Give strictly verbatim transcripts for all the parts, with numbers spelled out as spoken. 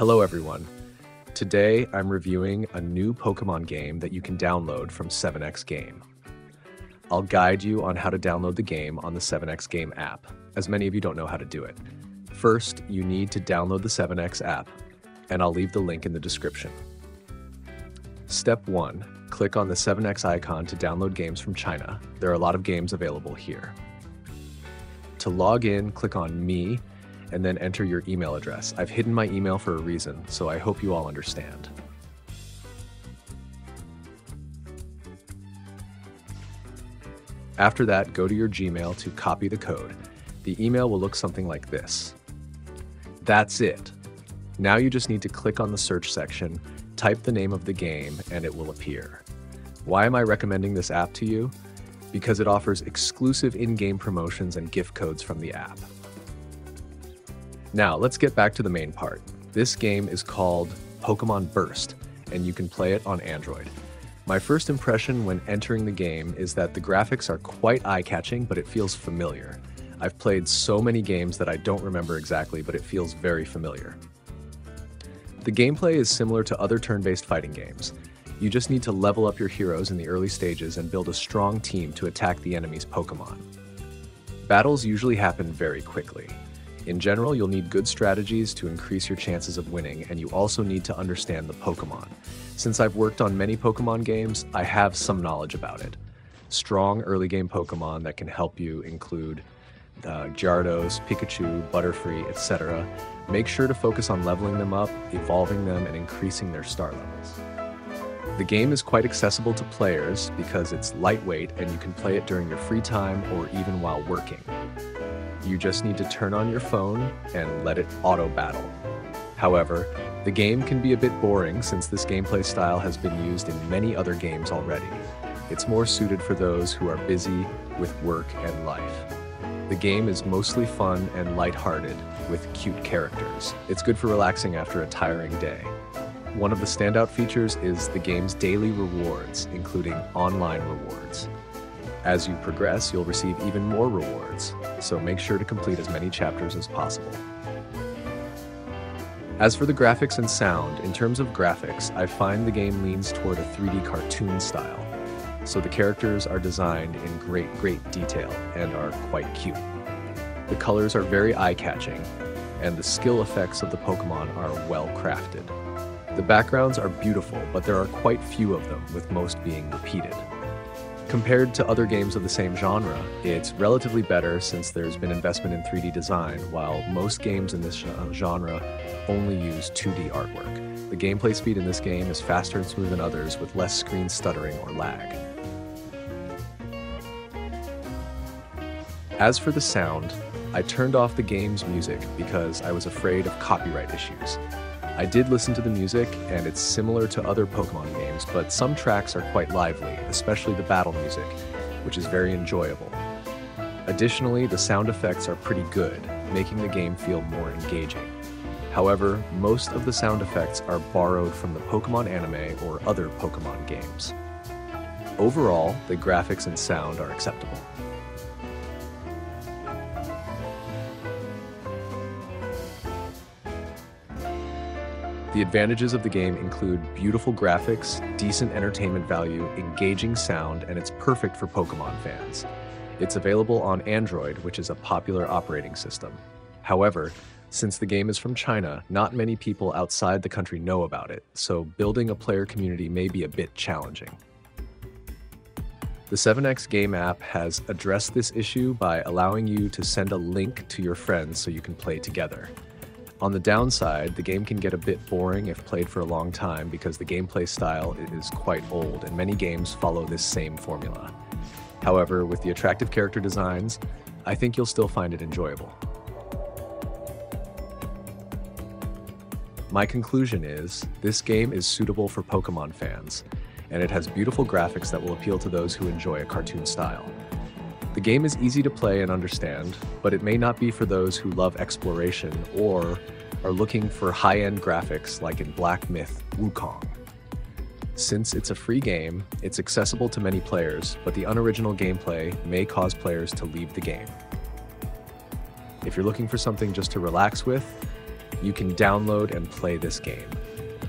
Hello everyone. Today I'm reviewing a new Pokemon game that you can download from seven X Game. I'll guide you on how to download the game on the seven X Game app, as many of you don't know how to do it. First, you need to download the seven X app, and I'll leave the link in the description. Step one, click on the seven X icon to download games from China. There are a lot of games available here. To log in, click on Me, and then enter your email address. I've hidden my email for a reason, so I hope you all understand. After that, go to your Gmail to copy the code. The email will look something like this. That's it. Now you just need to click on the search section, type the name of the game, and it will appear. Why am I recommending this app to you? Because it offers exclusive in-game promotions and gift codes from the app. Now, let's get back to the main part. This game is called Pokémon Burst, and you can play it on Android. My first impression when entering the game is that the graphics are quite eye-catching, but it feels familiar. I've played so many games that I don't remember exactly, but it feels very familiar. The gameplay is similar to other turn-based fighting games. You just need to level up your heroes in the early stages and build a strong team to attack the enemy's Pokémon. Battles usually happen very quickly. In general, you'll need good strategies to increase your chances of winning, and you also need to understand the Pokémon. Since I've worked on many Pokémon games, I have some knowledge about it. Strong early-game Pokémon that can help you include uh, Gyarados, Pikachu, Butterfree, et cetera. Make sure to focus on leveling them up, evolving them, and increasing their star levels. The game is quite accessible to players because it's lightweight and you can play it during your free time or even while working. You just need to turn on your phone and let it auto-battle. However, the game can be a bit boring since this gameplay style has been used in many other games already. It's more suited for those who are busy with work and life. The game is mostly fun and lighthearted with cute characters. It's good for relaxing after a tiring day. One of the standout features is the game's daily rewards, including online rewards. As you progress, you'll receive even more rewards, so make sure to complete as many chapters as possible. As for the graphics and sound, in terms of graphics, I find the game leans toward a three D cartoon style, so the characters are designed in great, great detail and are quite cute. The colors are very eye-catching, and the skill effects of the Pokémon are well-crafted. The backgrounds are beautiful, but there are quite few of them, with most being repeated. Compared to other games of the same genre, it's relatively better since there's been investment in three D design, while most games in this genre only use two D artwork. The gameplay speed in this game is faster and smooth than others, with less screen stuttering or lag. As for the sound, I turned off the game's music because I was afraid of copyright issues. I did listen to the music, and it's similar to other Pokémon games, but some tracks are quite lively, especially the battle music, which is very enjoyable. Additionally, the sound effects are pretty good, making the game feel more engaging. However, most of the sound effects are borrowed from the Pokémon anime or other Pokémon games. Overall, the graphics and sound are acceptable. The advantages of the game include beautiful graphics, decent entertainment value, engaging sound, and it's perfect for Pokémon fans. It's available on Android, which is a popular operating system. However, since the game is from China, not many people outside the country know about it, so building a player community may be a bit challenging. The seven X Game app has addressed this issue by allowing you to send a link to your friends so you can play together. On the downside, the game can get a bit boring if played for a long time because the gameplay style is quite old and many games follow this same formula. However, with the attractive character designs, I think you'll still find it enjoyable. My conclusion is, this game is suitable for Pokémon fans, and it has beautiful graphics that will appeal to those who enjoy a cartoon style. The game is easy to play and understand, but it may not be for those who love exploration or are looking for high-end graphics like in Black Myth: Wukong. Since it's a free game, it's accessible to many players, but the unoriginal gameplay may cause players to leave the game. If you're looking for something just to relax with, you can download and play this game.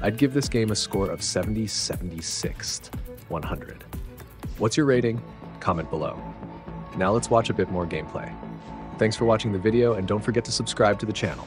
I'd give this game a score of seventy, seventy-six, one hundred. What's your rating? Comment below. Now let's watch a bit more gameplay. Thanks for watching the video, and don't forget to subscribe to the channel.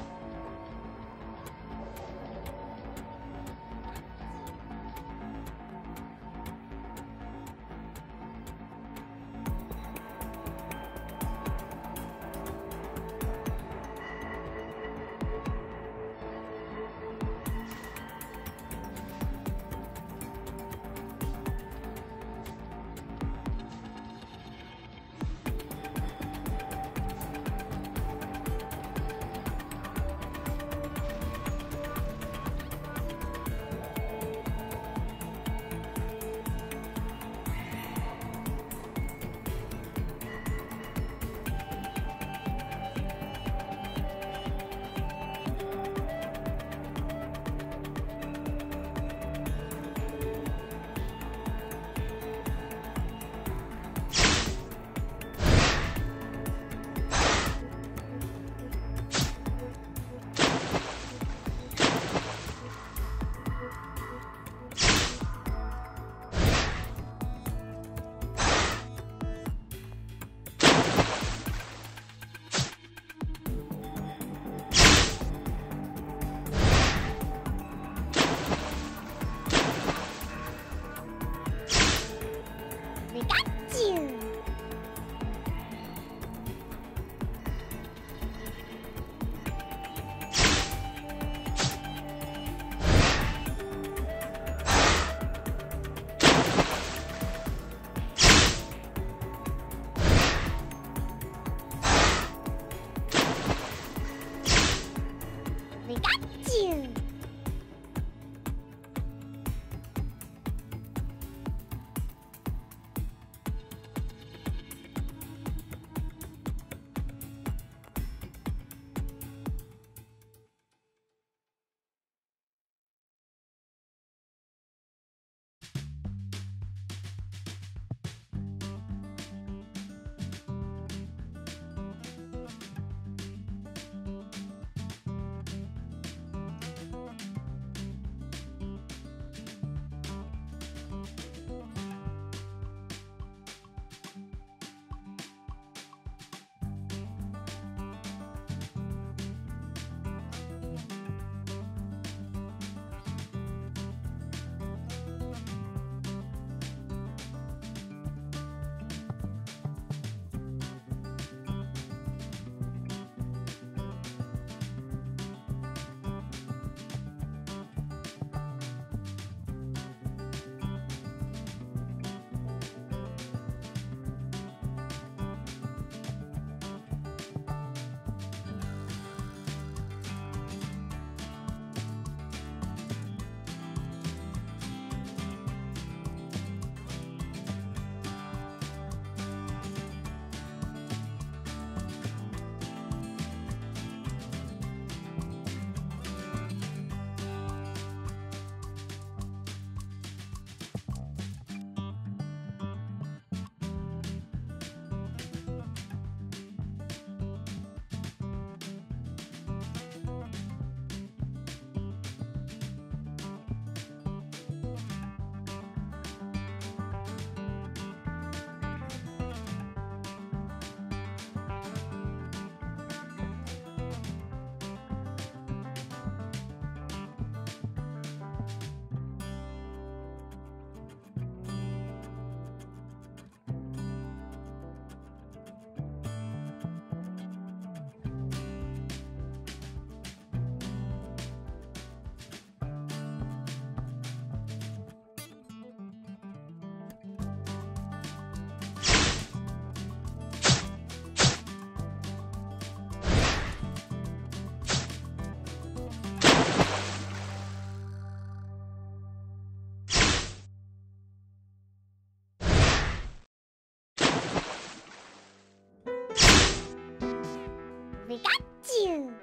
We got you!